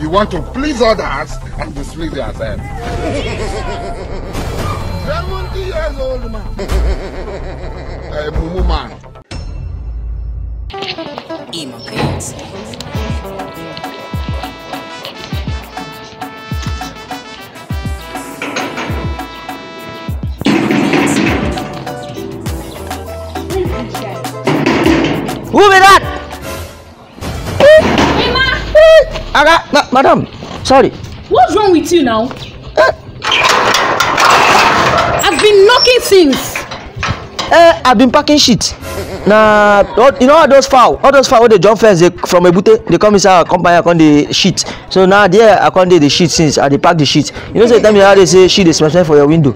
You want to please others and displease yourself. 70 years old man. A mumu man. Immigrants. Who be that? Madam, sorry. What's wrong with you now? I've been knocking things. I've been packing shit. Nah, you know all those fowl they jump first from a booty, they come inside our company, I come the shit. So now there I come the shit since I pack the shit. You know say time they say shit they smash for your window.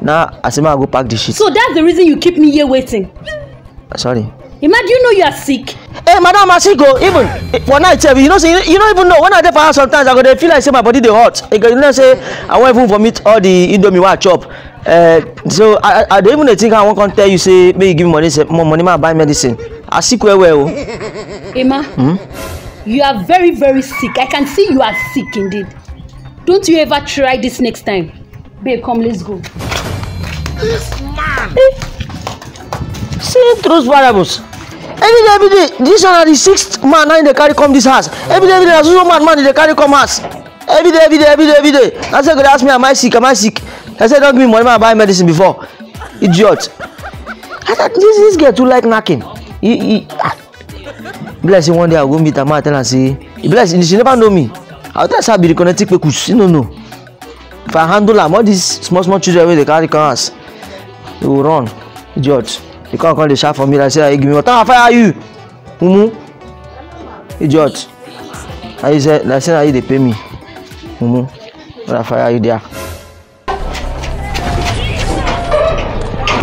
Now I say I go pack the shit. So that's the reason you keep me here waiting. Sorry. Emma, do you know you are sick? Hey, madam, I sick. Go even for night. You don't even know when I dey for house. Sometimes I go dey feel like say my body dey hot. You know say I won't even vomit all the indomie I chop. So I don't even think I won't come tell you say may you give me money. Say more money, ma buy medicine. I sick well. Emma, you are very very sick. I can see you are sick indeed. Don't you ever try this next time, babe? Come, let's go. This man. Same those variables. Every day, this one are the sixth man now they carry come this house. Every day, as usual man they carry come house. Every day. I said, God ask me, am I sick? I said, don't give me money, I buy medicine before. Idiot. I said, this girl too like knocking. Bless him one day, I'll go meet her mother and say, bless him, she never know me. I'll tell her, be the connected because you don't know. If I handle them, all these small children where they carry come house, they will run. Idiot. You can't call the chef for me and say, hey, give me what time I fire you? Mumu? Idiot. I said, I say they pay me. Mumu, when I fire you there.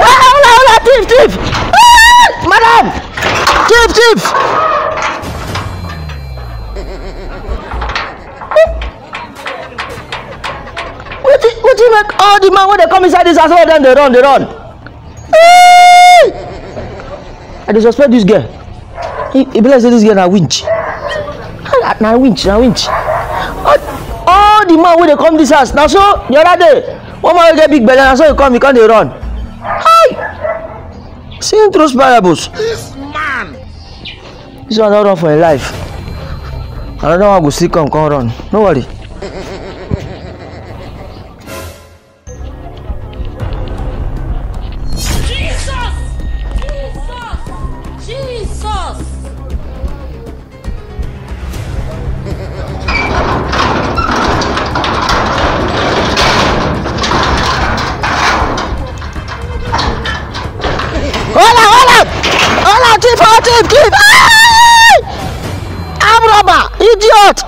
Hola, thief! Madam! Thief! What do you make all the man when they come inside this house and then they run? I dey suspect this girl. He be like say this girl na winch. Na winch. All the man wey dey come this house. Na so the other day, one man wey get big belly, na so he come dey run. Hi. See those variables. This man. This one don run for him life. Another one go still come run. No worry. Keep. I'm robber, idiot.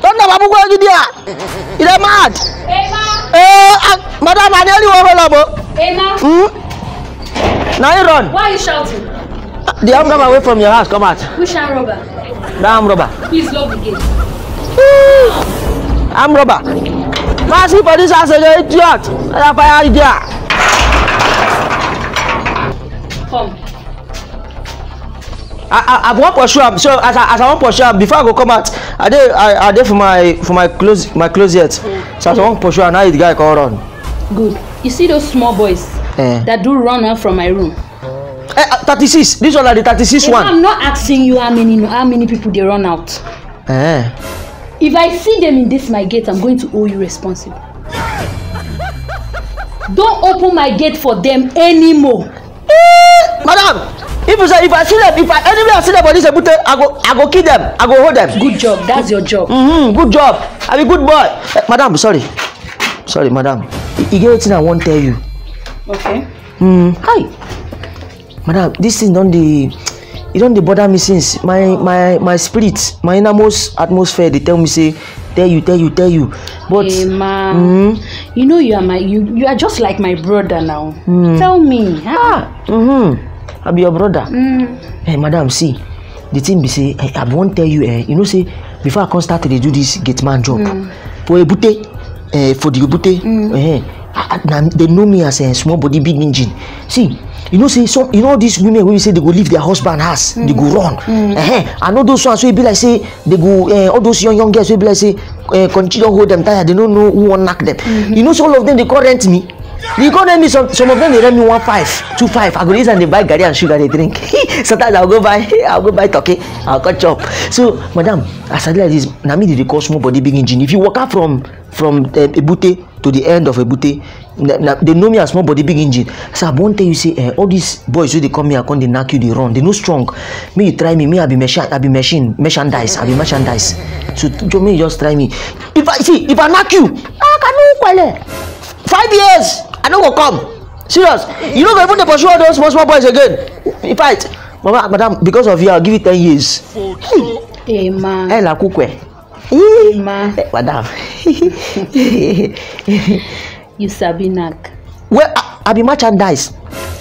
Don't know what I'm doing. You're mad. Emma. Madam, I nearly won robber. Emma. Now you run. Why are you shouting? The arm robber away from your house. Come out. Which arm robber? The arm robber. Please lock the gate. Arm robber. Mercy for this house, you're idiot. I'm a fire idiot. Come. I won't pursue him. So as I won't pursue him before I go come out, I did for my closet. Yeah. So as I won't pursue him, now the guy can run. Good. You see those small boys that do run out from my room. 36. This one are the 36 one. I'm not asking you how many people they run out. If I see them in this my gate, I'm going to hold you responsible. Don't open my gate for them anymore. Madam. If I see them, I go kill them. I go hold them. Good job. That's your job. Good job. I'm a good boy. Madam, sorry, madam. You get what I won't tell you. Okay. Hi, madam. This thing don't bother me since my spirit, my innermost atmosphere. They tell me say, tell you. But hey, ma, you know you are you are just like my brother now. Tell me. I'll be your brother. Hey, madam, see, the thing be say, I won't tell you, you know, say, before I can start to do this gate man job, for the booty, they know me as a small body big engine. See, You know, say some, you know, these women who say they go leave their husband house, they go run. I know those ones, so it be like say they go, all those young girls, so it be like say, continue hold them tired. They don't know who want knock them. You know, so all of them they call rent me. They go rent me some of them they rent me 1.5, 2.5. I go this and they buy garri and sugar they drink. Sometimes I'll go buy turkey, I'll go chop. So madam, as I said like this, na me dey call small body big engine. If you walk out from Ebute to the end of Ebute, they know me as small body big engine. So I won't tell you say all these boys who they come here, come they knock you, they run. They no strong. Me you try me I be machine, I be merchandise. So me just try me. If I knock you, I can no 5 years, I don't go come. Serious, you don't go even pursue all those small boys again. In fact, madam, because of you, I'll give you 10 years. Hey, ma. Hey, la kukwe. Ma. Madam. You sabi nak. Well, I be merchandise.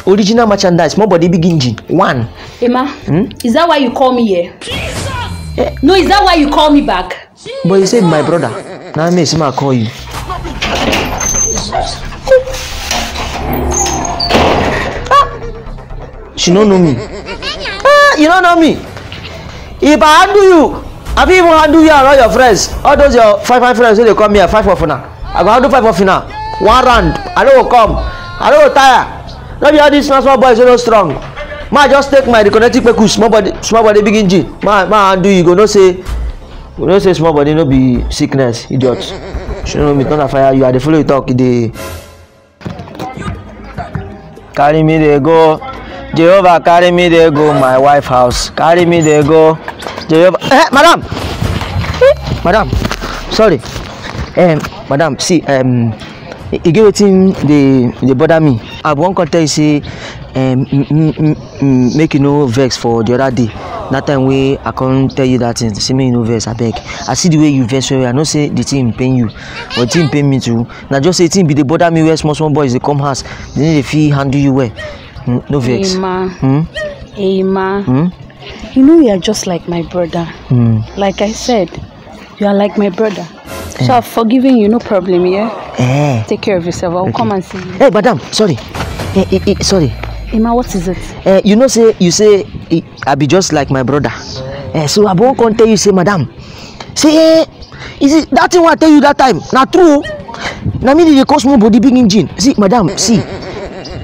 Original merchandise. Small body big engine. One. Emma, is that why you call me here? Jesus! No, is that why you call me back? Jesus. But you said my brother. Now I may see my call you. Ah, she don't know me. Ah, you don't know me. If I handle you, I be even handle you and all your friends. All those your five friends who they come here, 5 of now. I go handle 5 of now. 1 round. I don't come. I don't tire. Let me all these small boys so strong. Ma just take my reconnecting peku, small body big engine. Ma do you go no say, you no say small body no be sickness, idiots. She know me don't fire you. I dey follow you talk. They carry me they go, Jehovah carry me they go my wife house. Carry me they go, Jehovah. Hey, madam, sorry, madam. See, you give it in they bother me. I won't tell you say make you no vex for the other day. That time way I can't tell you that thing. See me no vex, I beg. I see the way you vex well. I know say the team paying you, but the team paying me too. Now just say team be they bother me where small boys they come house. They need a fee handle you well. No vex. Emma. You know you are just like my brother. Like I said, you are like my brother. So I've forgiven you, no problem, yeah? Take care of yourself, I'll come and see you. Hey, madam, sorry. Sorry. Emma, what is it? You know, say you say, I'll be just like my brother. So I won't come tell you, say, madam. Say, is it that thing I tell you that time? Not true. Now, me, they cost me body big engine. See, madam, see.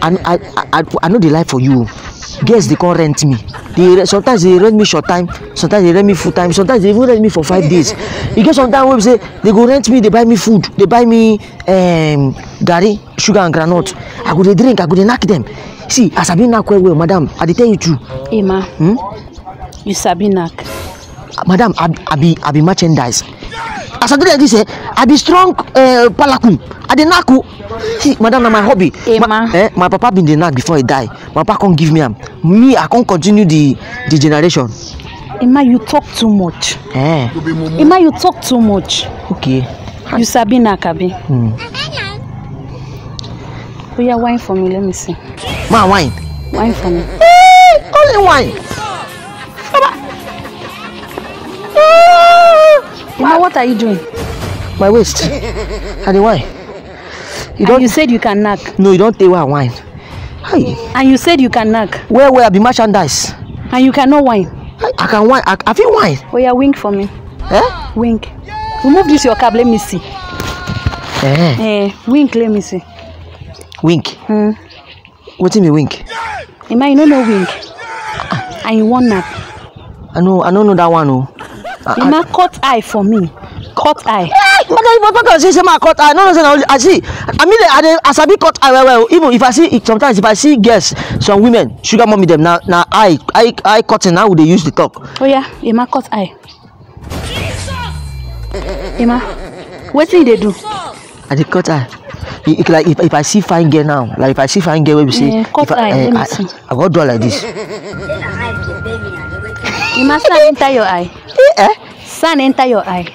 I know the life for you. Guess they can't rent me. Sometimes they rent me short time, sometimes they rent me full time, sometimes they even rent me for 5 days. You get sometimes we say they go rent me, they buy me food, they buy me garri, sugar and granite. I go to drink, I go to knock them. See, I sabi knock well, madam. I tell you true. Emma, you sabi knock. Madam, I be merchandise. As I do like this, I be strong palakum. I dey knock. See, madam, na my hobby. Emma. My papa been dey knock before he die. My papa can't give me am. Me, I can't continue the generation. Emma, you talk too much. Emma, you talk too much. Okay. You sabi knock, abi. Oh yeah, wine for me. Let me see. Ma, wine. Wine for me. Hey, only wine. Emma, what are you doing? My waist. And why? You said you can knock. No, you don't take wine. Hey. And you said you can knock. Where I be merchandise. And you cannot wine. I can wine. I feel wine. Oh yeah, wink for me. Eh? Wink. Remove this your cab. Let me see. Wink. Let me see. Wink. What do you mean wink? Emma, you don't know wink. And you won't knock. I don't know that one. Oh. Emma, cut eye for me. Cut eye. I see. I mean, as I be cut eye, well, even if I see, sometimes if I see girls, some women, sugar mommy them, now I cut and now they use the talk. Oh yeah, Emma, cut eye. Jesus! Emma, what did they do? I did cut eye. It, like if I see fine girl now, like if I see fine girl, we see. Cut eye. I go do like this. Emma, sun enter your eye. Sun enter your eye.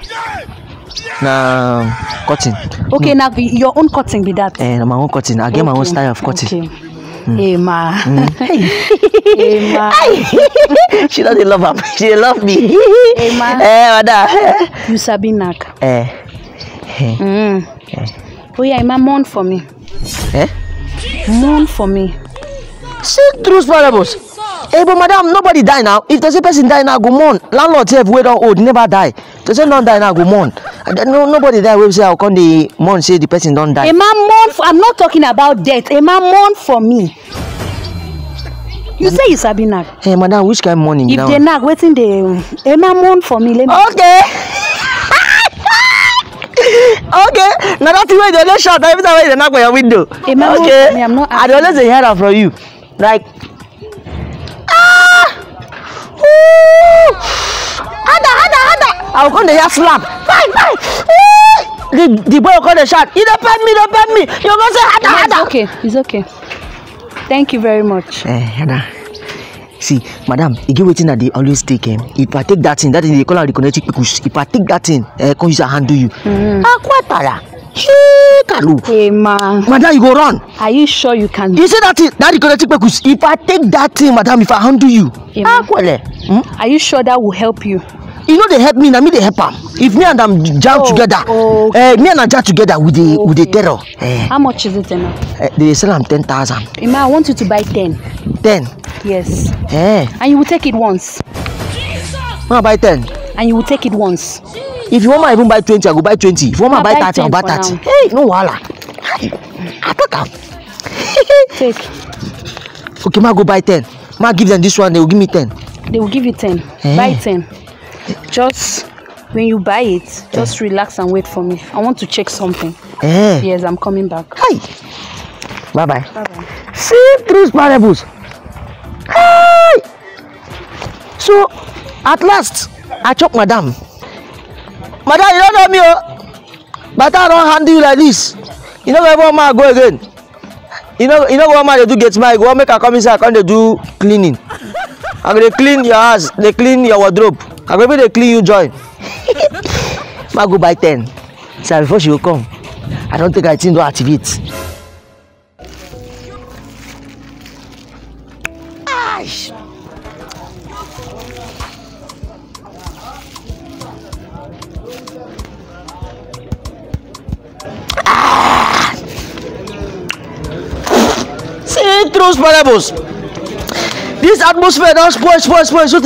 Nah, cotton. Okay, now your own cotton be that. My own cotton. I get my own style of cotton. Emma. Emma. She doesn't love her. She love me. Emma. You sabi knock. Oh yeah, Emma, mourn for me. Mourn for me. See through parables. Hey, but madam, nobody die now. If there's a person die now, go mourn. Landlord have wait on old, never die. There's a non die now, go mourn. No, nobody die. We say, how come the mourn say the person don't die? A man mourn. I'm not talking about death. A man mourn for me. You say it's a nag. Hey, madam, which kind of mourning? If they nag, waiting they. A man mourn for me. Let me okay. Okay, now that's the way they don't shout. Every time they knock on your window. Hey, man, okay, no, I'm not I don't let the hear that from you. Like, ah, woo, ada. I'll go to hear slap. Bye. The boy will go to shout. You don't pet me. You're going to say ada. It's okay. Thank you very much. See, madam, you give waiting that they always take him. If I take that thing, that is they call her the kinetic because if I take that thing, can use a hand do you. Aquatara. Hey, man. Madam, you go run. Are you sure you can do you say that thing, that the kinetic because if I take that thing, madam, if I handle you. Hey, are you sure that will help you? You know they help me, now me they help them. If me and them jam together, okay. Me and them jam together with the terror. How much is it now? They sell them 10,000. Ima, I want you to buy 10. 10. Yes. And you will take it once. I buy 10. And you will take it once. If you want me even buy 20, I go buy 20. If you want me buy 30, I buy 30. Hey, no wala. I pack up. Take. Okay, ma go buy 10. Ma give them this one. They will give me 10. They will give you 10. Buy 10. Just when you buy it, just relax and wait for me. I want to check something. Yes, I'm coming back. Hi. Bye bye. See through parables. Hi. So at last I chop madam. Madam, you don't know me, oh. But I don't handle you like this. You know where ma go again. You know what ma they do get my go make her come inside, come they do cleaning. And they clean your house, they clean your wardrobe. And maybe they clean you join. Ma go by 10. So before she will come, I don't think I think to activate. See through parables. This atmosphere don't spoil. So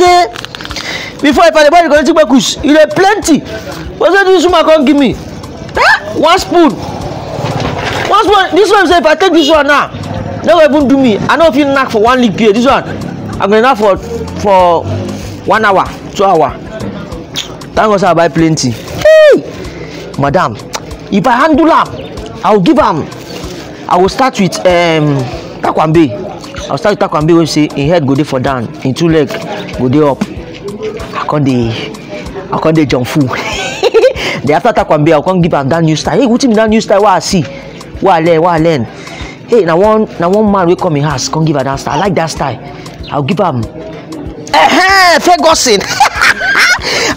before I find the body, you can take you have plenty. What's that this woman can't give me? Huh? One spoon. This one say if I take this one now, they will even do me. I know if you knock for 1 lip here, this one, I'm gonna knock for 1 hour, 2 hours. Thank God I buy plenty. Hey, madam, if I handle up, I will give them. I will start with takwambe. I'll start with takwambe. We say in head go dey for down, in 2 legs go dey up. I can't jump fool. The after takwambe, I can't give them that new style. Hey, what is that new style? What I see, what I learn. Hey, now one man will come in house, can't give her that style. I like that style. I'll give him. Ferguson.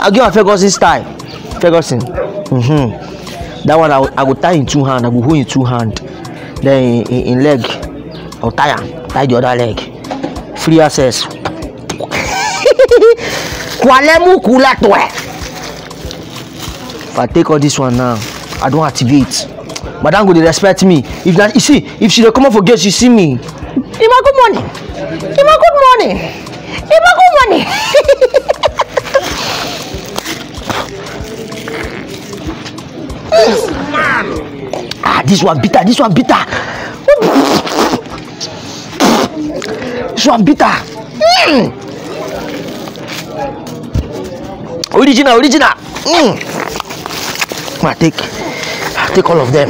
I'll give her Ferguson style. Ferguson. That one I will tie in 2 hands. I will hold in 2 hands. Then in leg, I'll tie the other leg. Free access. If I take all this one now, I don't activate. Madam go dey respect me. If that, you see, if she dey come up for gate, she see me. Ima good morning. This one bitter. This one bitter. Original. I take all of them.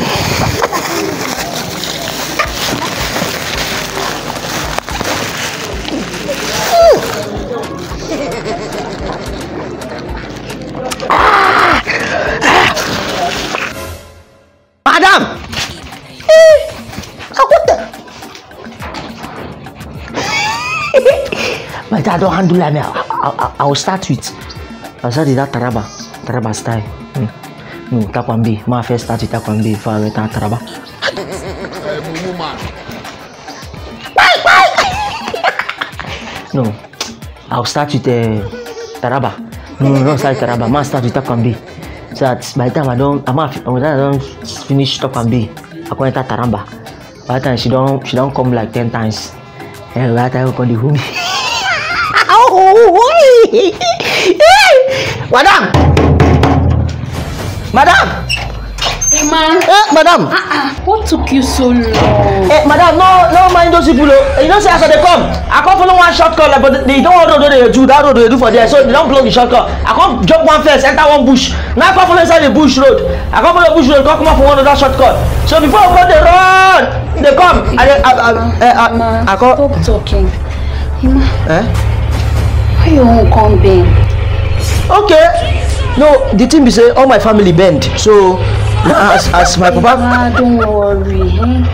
Madam, my dad don't handle like me. I will start with. I started that Taraba style. No, takwambe. My first start with takwambe before I went to Taraba. No, I'll start with Taraba. No, don't start with Taraba. I start with takwambe. So that by the time I don't finish takwambe, I go enter Taraba. By the time she don't come like 10 times. Eh, wala tayong kondihumi. Madam! Madam! Hey, man. Eh, madam! What took you so long? Eh, madam, no mind those people. You know, say, as they come, I come follow one shortcut, like, but they don't want to do that road they do for there, so they don't block the shortcut. I come jump one fence, enter one bush. Now I come follow inside the bush road. I come follow the bush road, come up for one of that shortcut. So before I go, they run! They come! I come. Stop talking. Eh? Why you won't come back? Okay. No, the thing be say all my family bent. So as my papa. Nah, don't worry. Eh?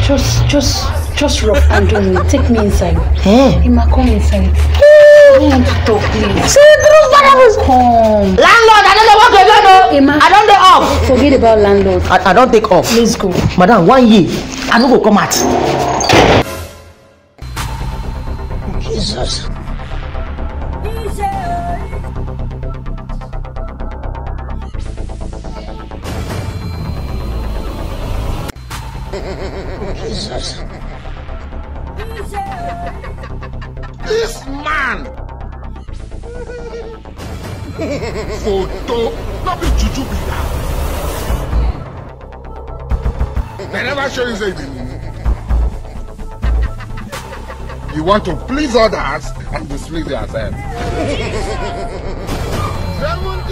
Just rock and do me. Take me inside. Eh? Emma, come inside. I want to talk, please. See, come. Landlord, I don't know what to do. Emma, I don't take off. Forget about landlord. I don't take off. Let's go, madam. 1 year, I no go come out. Jesus. Jesus. This man. Photo. Not be juju be now. They never show you anything. You want to please others and displease yourself. 70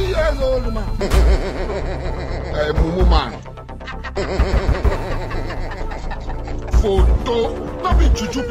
years old man. A mumu man. Photo, not be juju.